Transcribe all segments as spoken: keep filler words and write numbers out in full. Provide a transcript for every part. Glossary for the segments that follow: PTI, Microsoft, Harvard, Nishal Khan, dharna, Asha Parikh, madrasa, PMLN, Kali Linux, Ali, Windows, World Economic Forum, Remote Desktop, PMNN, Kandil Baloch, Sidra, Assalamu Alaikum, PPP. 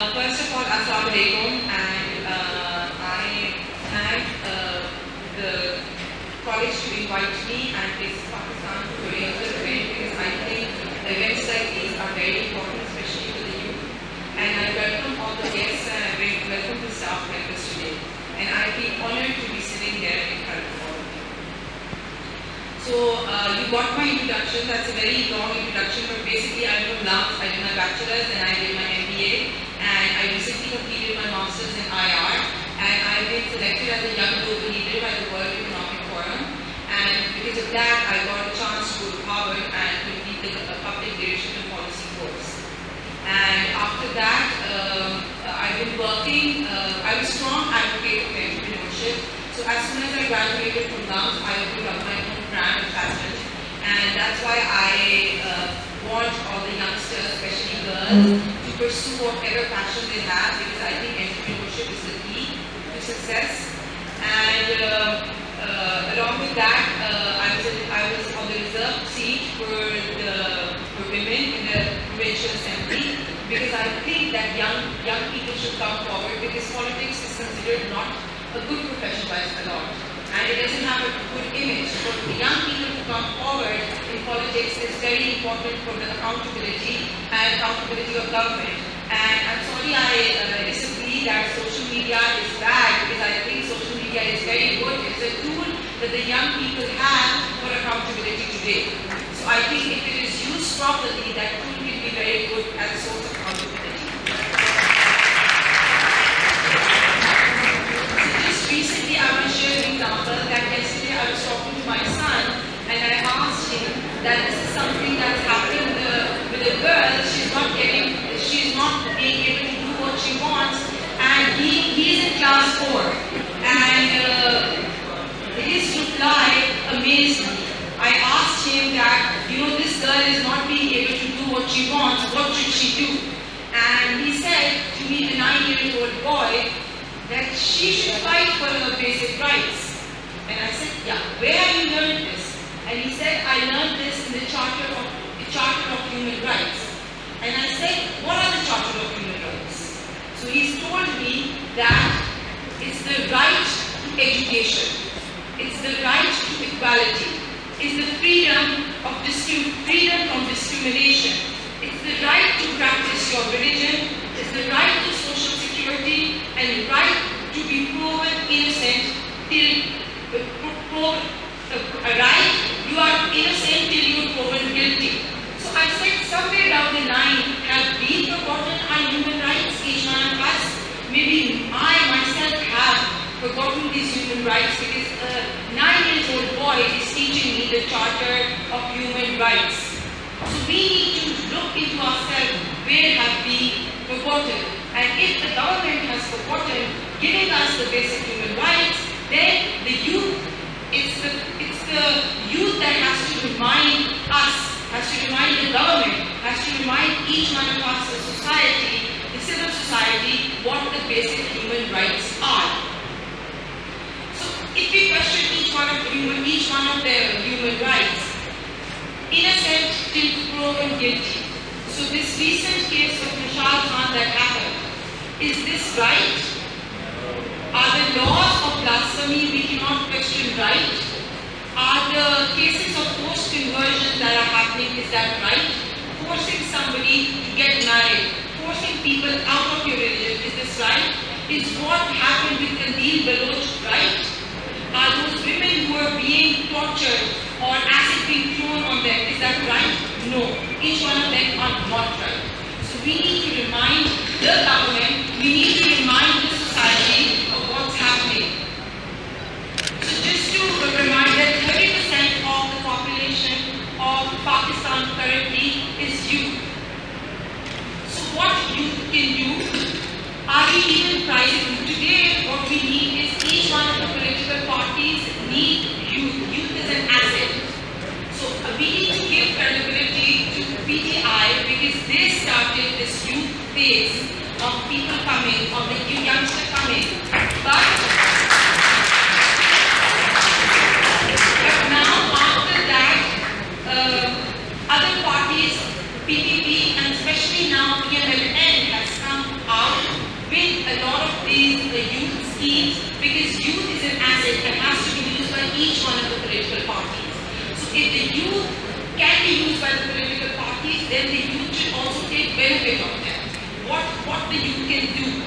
Uh, first of all, Assalamu Alaikum, and uh, I thank uh, the college to invite me and this Pakistan to arrange this event, because I think events like these are very important, especially for the youth. And I welcome all the guests and I welcome the staff members today. And I feel honored to be sitting here in front of all of you. So uh, you got my introduction. That's a very long introduction, but basically I'm from Lance. I did my bachelor's and I did my M B A. And I recently completed my master's in I R, and I've been selected as a young global leader by the World Economic Forum. And because of that, I got a chance to go to Harvard and complete the public leadership and policy course. And after that, uh, I've been working. Uh, I'm a strong advocate of entrepreneurship. So as soon as I graduated from Lance, I opened up my own brand of fashion, and that's why I uh, want all the youngsters, especially girls, pursue whatever passion they have, because I think entrepreneurship is the key to success. And uh, uh, along with that, uh, I was a, I was on the reserve seat for the for women in the provincial assembly, because I think that young young people should come forward, because politics is considered not a good profession by a lot, and it doesn't have a good image. For the young people to come forward in politics is very important for the accountability and accountability of government. And I'm sorry I uh, disagree that social media is bad, because I think social media is very good. It's a tool that the young people have for accountability today. So I think if it is used properly, that tool will be very good as a source of accountability. So just recently I want to share an example that yesterday I was talking to my son, and I asked him that this is something that's happening with a, with a girl. She's not getting, she's not being able to do what she wants, and he he's in class four. And uh, his reply amazed me. I asked him that, you know, this girl is not being able to do what she wants. What should she do? And he said to me, a nine-year-old boy, that she should fight for her basic rights. And I said, yeah. Where have you learned this? And he said, I learned this in the Charter of the Charter of Human Rights. And I said, what are the Charter of Human Rights? So he's told me that it's the right to education, it's the right to equality, it's the freedom of freedom from discrimination, it's the right to practice your religion, it's the right to social security, and right to be proven innocent till proven. Right? You are innocent till you are proven guilty. So I said, somewhere down the line, have we forgotten our human rights? Each one of us, maybe I myself have forgotten these human rights, because a nine-year-old boy is teaching me the Charter of Human Rights. So we need to look into ourselves. Where have we forgotten? And if the government has forgotten giving us the basic human rights, then the youth. It's the, it's the youth that has to remind us, has to remind the government, has to remind each one of us, the society, the civil society, what the basic human rights are. So if we question each one of human, each one of their human rights, innocent till proven guilty. So this recent case of Nishal Khan that happened, is this right? Are the laws of blasphemy we cannot question right? Are the cases of forced conversion that are happening, is that right? Forcing somebody to get married, forcing people out of your religion, is this right? Is what happened with Kandil Baloch right? Are those women who are being tortured or acid being thrown on them, is that right? No, each one of them are not right. So we need to remind the government, we need to remind the society happening. So just to remind that thirty percent of the population of Pakistan currently is youth. So what youth can do? Are we even pricing? Today what we need is each one of the political parties need youth. Youth is an asset. So we need to give credibility to P T I, because they started this youth phase of people coming, of the youngster coming. But, but now after that, uh, other parties, P P P and especially now P M L N has come out if the youth can be used by the political parties, then the youth should also take benefit of them. What, what the youth can do.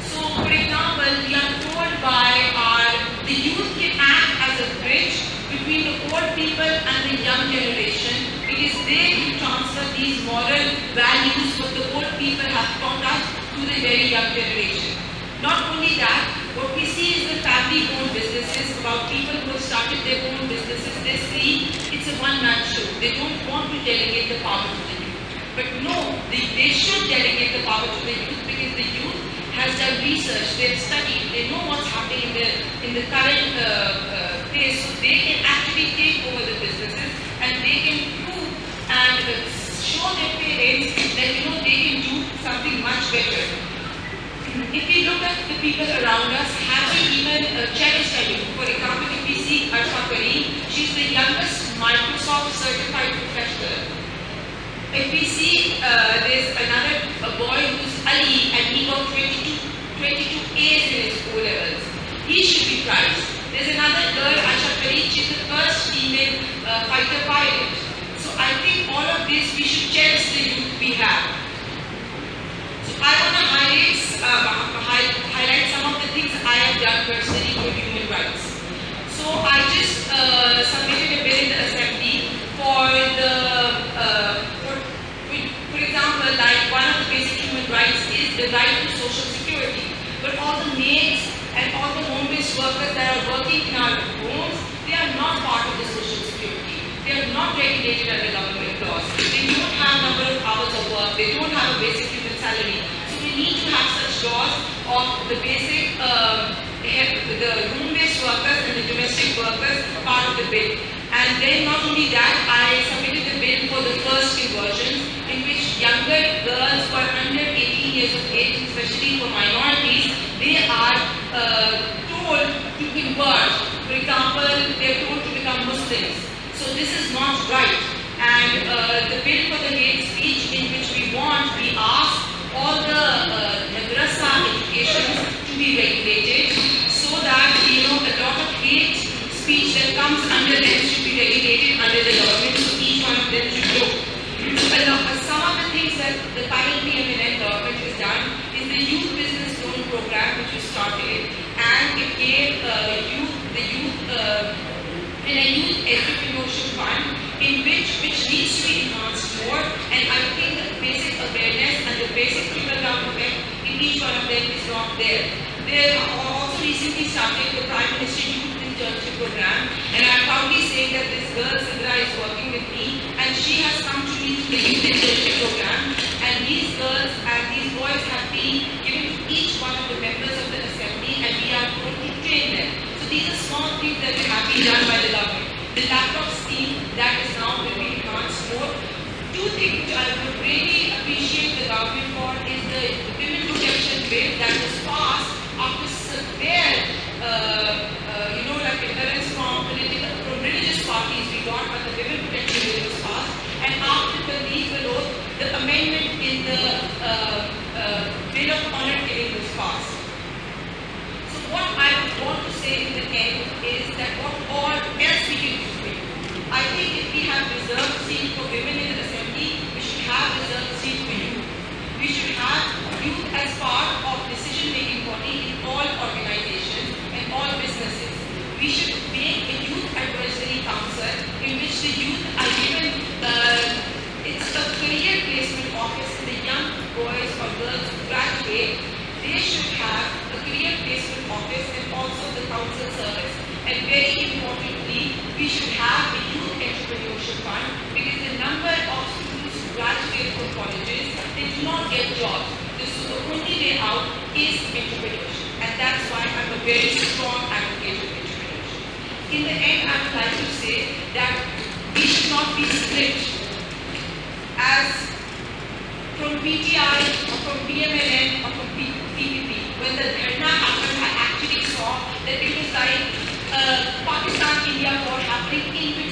So, for example, we are told by our, the youth can act as a bridge between the old people and the young generation. It is they who transfer these moral values that the old people have taught us to the very young generation. Not only that, what we see is the family-owned businesses, about people who have started their own businesses. They see it's a one-man show. They don't want to delegate the power to the youth. But no, they, they should delegate the power to the youth, because the youth has done research, they've studied, they know what's happening in the, in the current uh, uh, phase. So they can actually take over the businesses, and they can prove and show their parents that, you know, they can do something much better. If we look at the people around us, have we even uh, cherished her youth? For example, if we see Asha Parikh, she's the youngest Microsoft certified professional. If we see, uh, there's another a boy who's Ali, and he got twenty-two, twenty-two A's in his O levels. He should be prized. There's another girl, Asha Parikh, she's the first female uh, fighter pilot. So I think all of this, we should cherish the youth we have. I want to highlight, uh, highlight some of the things I have done personally for human rights. So I just uh, submitted a bill in the assembly for the, uh, for, for example, like one of the basic human rights is the right to social security. But all the maids and all the home-based workers that are working in our homes, they are not part of the social security. They are not regulated under government laws. They don't have a number of hours of work. They don't have a basic human salary. We need to have such laws of the basic, uh, the room-based workers and the domestic workers part of the bill. And then not only that, I submitted the bill for the first conversions, in which younger girls who are under eighteen years of age, especially for minorities, they are uh, told to convert. For example, they are told to become Muslims. So this is not right. And uh, the bill for the hate speech, in which we want, we ask all the uh, madrasa education to be regulated, so that, you know, a lot of hate speech that comes under them should be regulated under the government, so each one of them should go. Some of the things that the current P M N N government has done is the youth business loan program, which was started, and it gave uh, youth, the youth uh, in a youth entrepreneurship fund, in which, which needs to be enhanced more, and I think the basic awareness and the basic trickle-down effect in each one of them is not there. They also recently started the Prime Minister Youth Internship Program, and I'm proudly saying that this girl, Sidra, is working with me, and she has come to me through the Youth Internship Program, and these girls and these boys have been given to each one of the members of the assembly, and we are going to train them. So these are small things that have been done by the government. The laptop scheme that is now will be enhanced more. Two things which I would really appreciate the government for is the women protection bill that was passed after severe, uh, uh, you know, like deterrence from political, from religious parties we got, but the women protection bill was passed. And after Kandil Baloch, the amendment in the uh, uh, bill of honor killing was passed. What I would want to say in the end is that what all else we can do. I think if we have reserved seats for women in the assembly, we should have reserved seats for youth. We should have youth as part of decision-making body in all organizations and all businesses. We should make a youth advisory council in which the youth are given, uh, it's a career placement office for the young boys or girls who graduate. They should have a career placement office and also the council service. And very importantly, we should have a youth entrepreneurship fund, because the number of students who graduate from colleges, they do not get jobs. This is the only way out is entrepreneurship. And that's why I'm a very strong advocate of entrepreneurship. In the end, I would like to say that we should not be split as from P T I or from P M N N or from P P P. When the dharna happened, I actually saw that it was like uh, Pakistan-India war happening in between